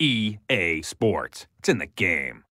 EA Sports. It's in the game.